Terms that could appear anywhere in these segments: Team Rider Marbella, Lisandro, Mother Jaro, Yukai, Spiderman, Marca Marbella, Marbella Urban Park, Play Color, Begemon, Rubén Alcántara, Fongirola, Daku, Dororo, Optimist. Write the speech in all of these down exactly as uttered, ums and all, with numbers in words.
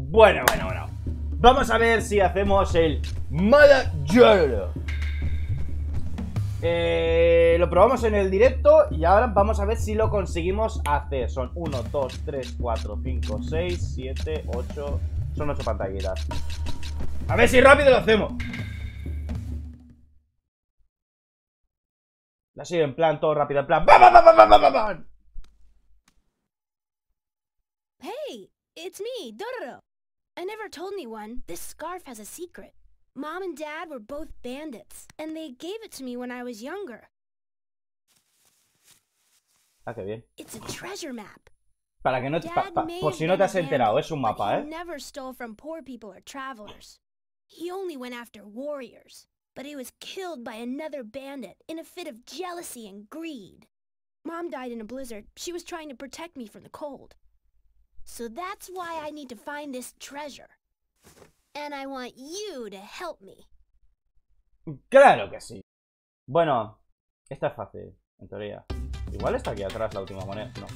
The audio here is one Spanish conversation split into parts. Bueno, bueno, bueno. Vamos a ver si hacemos el Mother Jaro. Eh, lo probamos en el directo y ahora vamos a ver si lo conseguimos hacer. Son uno, dos, tres, cuatro, cinco, seis, siete, ocho. Son ocho pantallitas. A ver si rápido lo hacemos. La sigue en plan, todo rápido, en plan. ¡Bam, bam, bam, bam, bam, bam! Hey, it's me, Dororo. I never told anyone, this scarf has a secret. Mom and Dad were both bandits, and they gave it to me when I was younger. Ah, qué bien. It's a treasure map. Para que no te, pa, pa, por si no te has enterado, es un mapa, ¿eh? He never stole from poor people or travelers. He only went after warriors, but he was killed by another bandit in a fit of jealousy and greed. Mom died in a blizzard. She was trying to protect me from the cold. So that's why I need to find this treasure. And I want you to help me. Claro que sí. Bueno, esta es fácil, en teoría. Igual está aquí atrás la última moneda. No.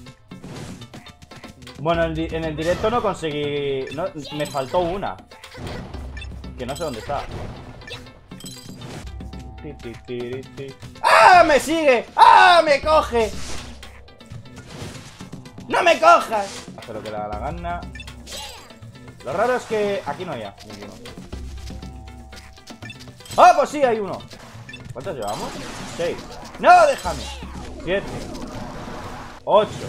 Bueno, en, en el directo no conseguí. No, me faltó una. Que no sé dónde está. ¡Ah! ¡Me sigue! ¡Ah! ¡Me coge! ¡No me cojas! Hace lo que le da la gana. Lo raro es que aquí no había ninguno. ¡Ah, pues sí, hay uno! ¿Cuántos llevamos? seis. ¡No, déjame! siete. ocho.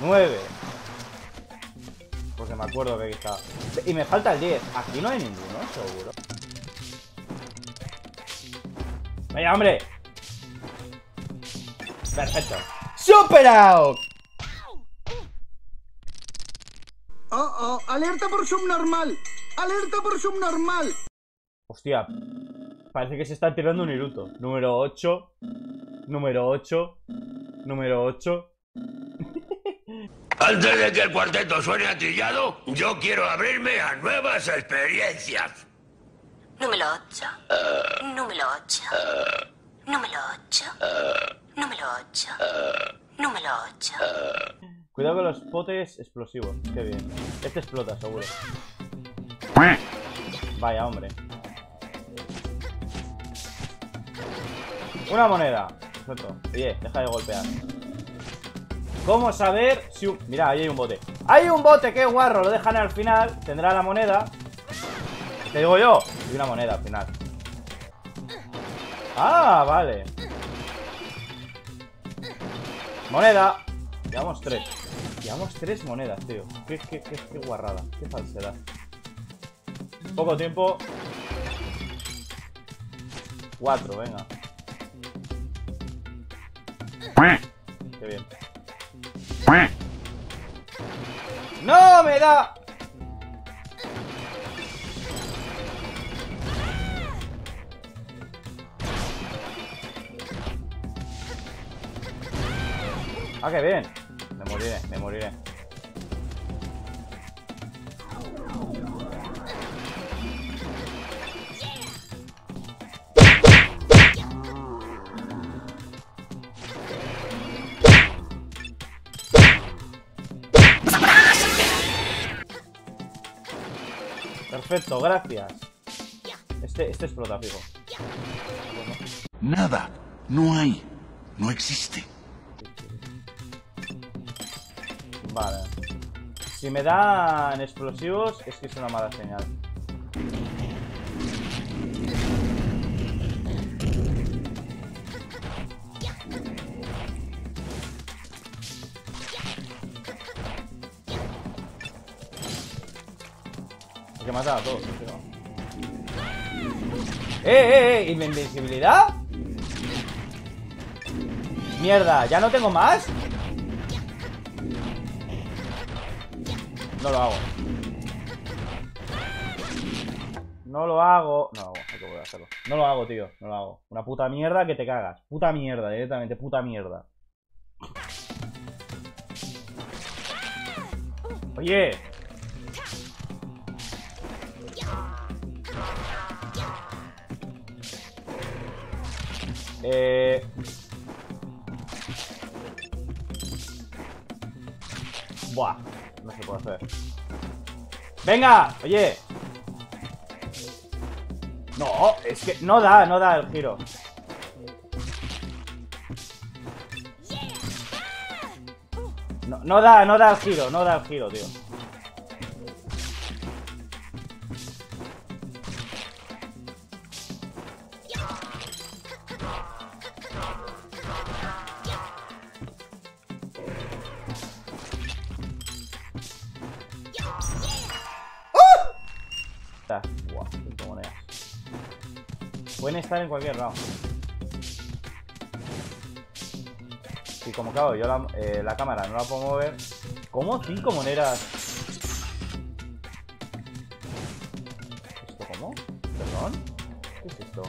nueve. Porque me acuerdo que aquí está. Y me falta el diez. Aquí no hay ninguno, seguro. ¡Venga, hombre! Perfecto. ¡Superado! Oh, oh, alerta por subnormal. Alerta por subnormal. Hostia. Parece que se está tirando un hiruto. Número ocho. Número ocho. Número ocho. Antes de que el cuarteto suene atrillado, yo quiero abrirme a nuevas experiencias. Número ocho. Uh, Número ocho. Uh, Número ocho. Uh, Número ocho. Uh, Número ocho. Uh, Cuidado con los potes explosivos. Qué bien. Este explota, seguro. Vaya, hombre. Una moneda. Perfecto. Oye, deja de golpear. ¿Cómo saber si un... Mira, ahí hay un bote. ¡Hay un bote! ¡Qué guarro! Lo dejan al final. Tendrá la moneda. Te digo yo. Y una moneda al final. Ah, vale. Moneda. Llevamos tres. Llevamos tres monedas, tío. Qué, qué, qué, qué guarrada. Qué falsedad. Poco tiempo. Cuatro, venga. Qué bien. ¡No me da! Ah, qué bien. Me moriré, me moriré. Perfecto, gracias. Este, este explota, fijo. Nada, no hay, no existe. Vale. Si me dan explosivos, es que es una mala señal. Hay que matar a todos, pero... ¡Eh, eh, eh! ¿Y mi invisibilidad? Mierda, ¿ya no tengo más? No lo hago. No lo hago. No lo hago, hay que volver a hacerlo. No lo hago, tío. No lo hago. Una puta mierda que te cagas. Puta mierda, directamente. Puta mierda. Oye. Eh... Buah, no se puede hacer. ¡Venga! Oye. No, es que no da, no da el giro. No, no da, no da el giro, no da el giro, tío. Pueden estar en cualquier lado. Y como claro, yo la, eh, la cámara no la puedo mover. ¿Cómo? ¿Cinco monedas? ¿Esto cómo? ¿Perdón? ¿Qué es esto?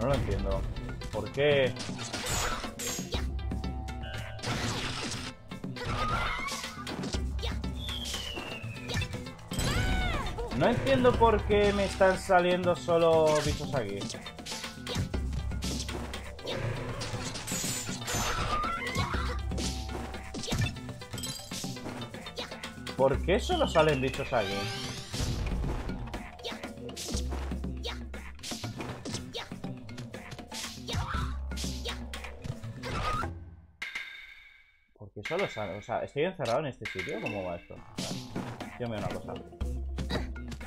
No lo entiendo. ¿Por qué...? No entiendo por qué me están saliendo solo bichos aquí. ¿Por qué solo salen bichos aquí? ¿Por qué solo salen? O sea, ¿estoy encerrado en este sitio? ¿Cómo va esto? Yo me veo una cosa.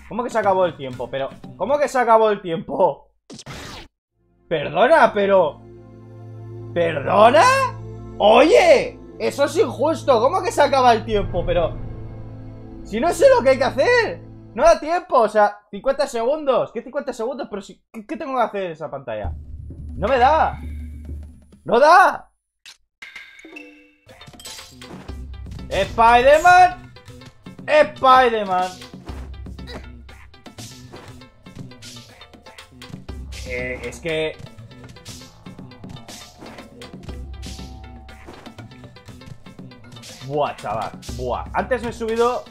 ¿Cómo que se acabó el tiempo? Pero... ¿Cómo que se acabó el tiempo? Perdona, pero... ¿Perdona? ¡Oye! Eso es injusto. ¿Cómo que se acaba el tiempo? Pero... Si no sé lo que hay que hacer. No da tiempo. O sea, cincuenta segundos. ¿Qué cincuenta segundos? Pero si... ¿Qué tengo que hacer en esa pantalla? No me da. No da. Spiderman. Spiderman. Eh, es que... Buah, chaval, buah. Antes me he subido...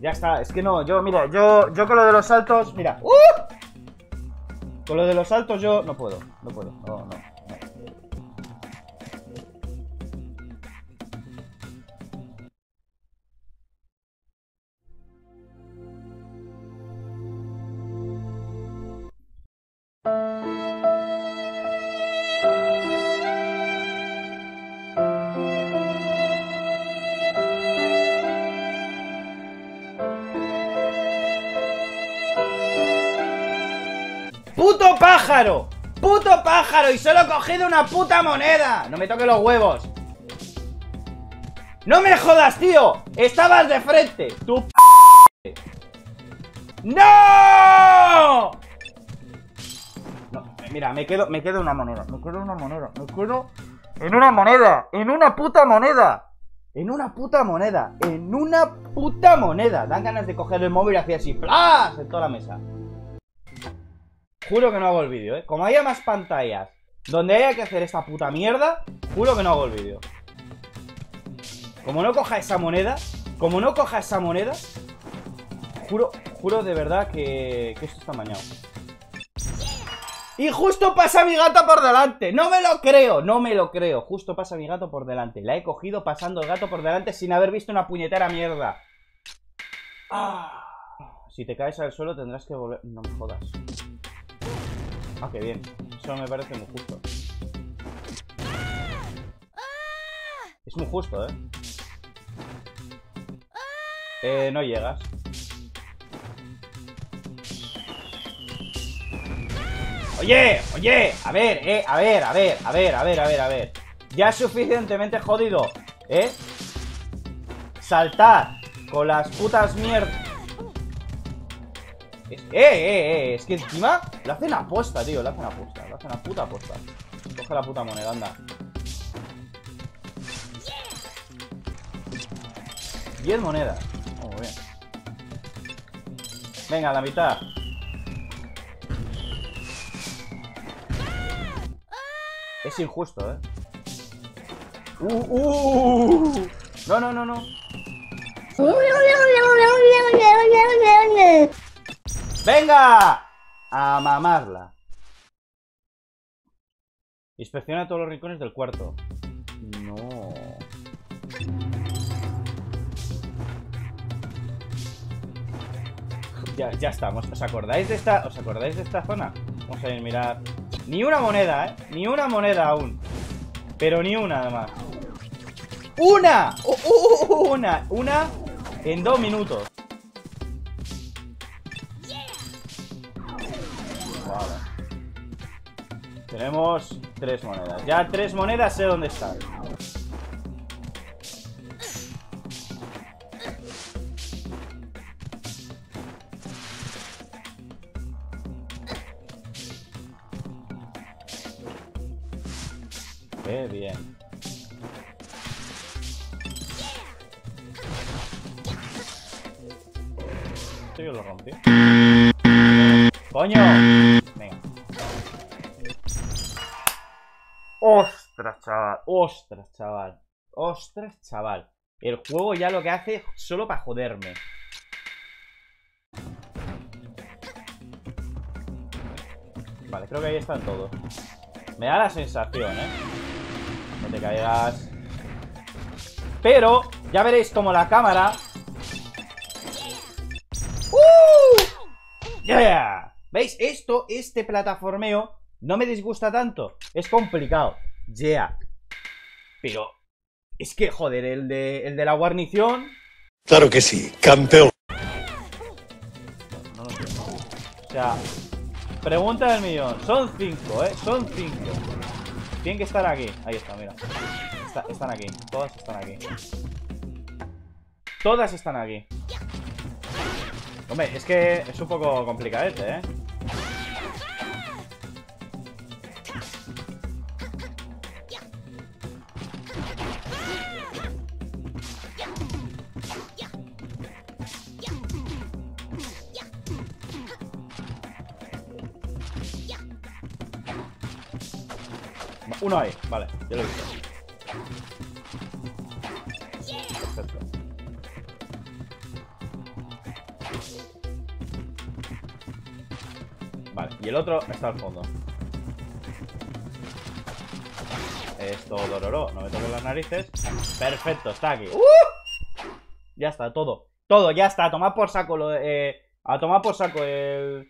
Ya está, es que no, yo, mira, yo, yo con lo de los saltos, mira. ¡Uh! Con lo de los saltos yo no puedo, no puedo, no, no. ¡Puto pájaro! ¡Puto pájaro! ¡Y solo he cogido una puta moneda! ¡No me toques los huevos! ¡No me jodas, tío! ¡Estabas de frente! ¡Tu p... ¡No! No, mira, me quedo, me quedo una moneda. Me quedo una moneda. Me quedo... ¡En una moneda! ¡En una puta moneda! ¡En una puta moneda! ¡En una puta moneda! Dan ganas de coger el móvil y hacer así... ¡Plas! En toda la mesa. Juro que no hago el vídeo, ¿eh? Como haya más pantallas donde haya que hacer esta puta mierda, juro que no hago el vídeo. Como no coja esa moneda, como no coja esa moneda, juro, juro de verdad que, que esto está mañado. Y justo pasa mi gato por delante. No me lo creo, no me lo creo. Justo pasa mi gato por delante. La he cogido pasando el gato por delante sin haber visto una puñetera mierda. Ah, si te caes al suelo tendrás que volver... No me jodas. Ah, qué bien. Eso me parece muy justo. Es muy justo, ¿eh? Eh, no llegas. Oye, oye, a ver, eh, a ver, a ver, a ver, a ver, a ver, a ver. Ya es suficientemente jodido, ¿eh? Saltar con las putas mierdas. ¡Eh, eh, eh! Es que encima lo hacen aposta, tío. Lo hacen aposta. Lo hacen a puta aposta. Coge la puta moneda, anda. Diez monedas. Oh, bien. Venga, la mitad. Es injusto, ¿eh? ¡Uh, uh! No, no, no, no. ¡Venga! A mamarla. Inspecciona todos los rincones del cuarto. No. Ya, ya estamos. ¿Os acordáis de esta? ¿Os acordáis de esta zona? Vamos a ir a mirar. Ni una moneda, ¿eh? Ni una moneda aún. Pero ni una, además. ¡Una! ¡Una! ¡Una en dos minutos! Vale. Tenemos tres monedas. Ya tres monedas, sé dónde están. Qué bien. Esto yo lo rompí. ¡Coño! Venga. ¡Ostras, chaval! ¡Ostras, chaval! ¡Ostras, chaval! El juego ya lo que hace es solo para joderme. Vale, creo que ahí están todos. Me da la sensación, ¿eh? No te caigas. Pero ya veréis como la cámara... ¡Yeah! ¿Veis? Esto, este plataformeo no me disgusta tanto. Es complicado. ¡Yeah! Pero es que, joder, el de, el de la guarnición... ¡Claro que sí! ¡Campeón! No, no, no. O sea, pregunta del millón. Son cinco, ¿eh? Son cinco. Tienen que estar aquí. Ahí está, mira. Está, están aquí. Todas están aquí. Todas están aquí. Hombre, es que es un poco complicado este, ¿eh? Uno ahí, vale, ya lo he visto. Perfecto. Vale, y el otro está al fondo. Esto, Dororo, no me toques las narices. Perfecto, está aquí. ¡Uh! Ya está, todo. Todo, ya está, a tomar por saco lo de, eh, a tomar por saco el,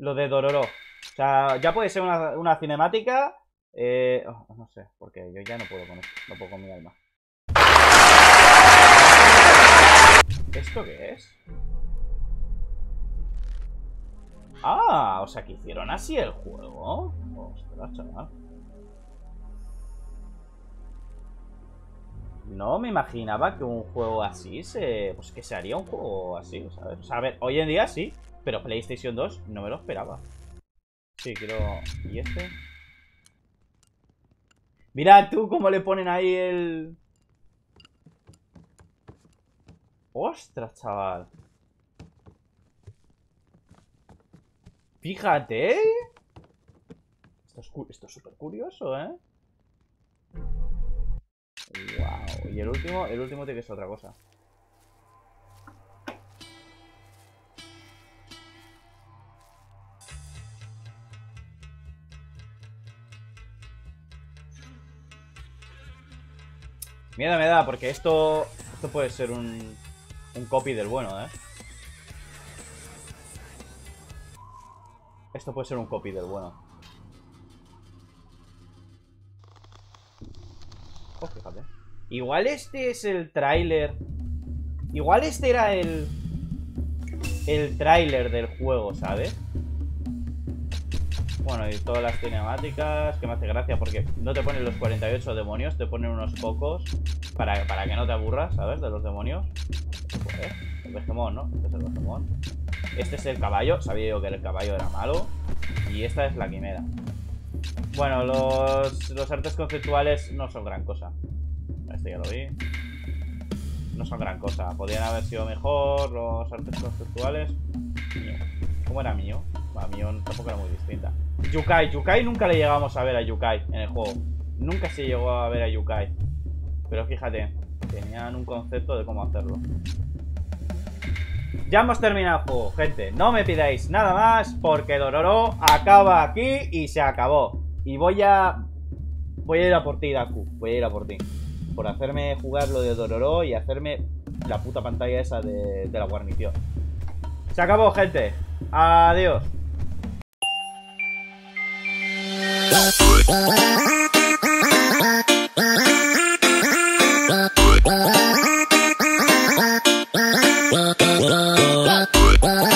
lo de Dororo. O sea, ya puede ser una, una cinemática. eh, oh, No sé, porque yo ya no puedo con esto. No puedo con mi alma. ¿Esto qué es? Ah, o sea que hicieron así el juego. Ostras, chaval. No me imaginaba que un juego así se... Pues que se haría un juego así, ¿sabes? O sea, a ver, hoy en día sí, pero PlayStation dos no me lo esperaba. Sí, creo... ¿Y este? Mira tú cómo le ponen ahí el... Ostras, chaval. Fíjate, ¿eh? Esto es cu- esto es súper curioso, ¿eh? Wow. Y el último, el último tiene que ser otra cosa. Miedo me da, porque esto, esto puede ser un, un copy del bueno, ¿eh? Esto puede ser un copy del bueno. Oh, fíjate. Igual este es el tráiler. Igual este era el... El tráiler del juego, ¿sabes? Bueno, y todas las cinemáticas. Que me hace gracia porque no te ponen los cuarenta y ocho demonios. Te ponen unos pocos para, para que no te aburras, ¿sabes? De los demonios. Pues, el Begemon, ¿no? Este es el Begemon. Este es el caballo, sabía yo que el caballo era malo. Y esta es la quimera. Bueno, los, los artes conceptuales no son gran cosa. Este ya lo vi. No son gran cosa. Podrían haber sido mejor los artes conceptuales. Mío. ¿Cómo era mío? Bueno, mío tampoco era muy distinta. Yukai, Yukai nunca le llegamos a ver a Yukai en el juego. Nunca se llegó a ver a Yukai. Pero fíjate, tenían un concepto de cómo hacerlo. ya hemos terminado el juego, gente. No me pidáis nada más porque Dororo acaba aquí y se acabó. Y voy a... voy a ir a por ti, Daku. Voy a ir a por ti. Por hacerme jugar lo de Dororo y hacerme la puta pantalla esa de, de la guarnición. Se acabó, gente. Adiós. What?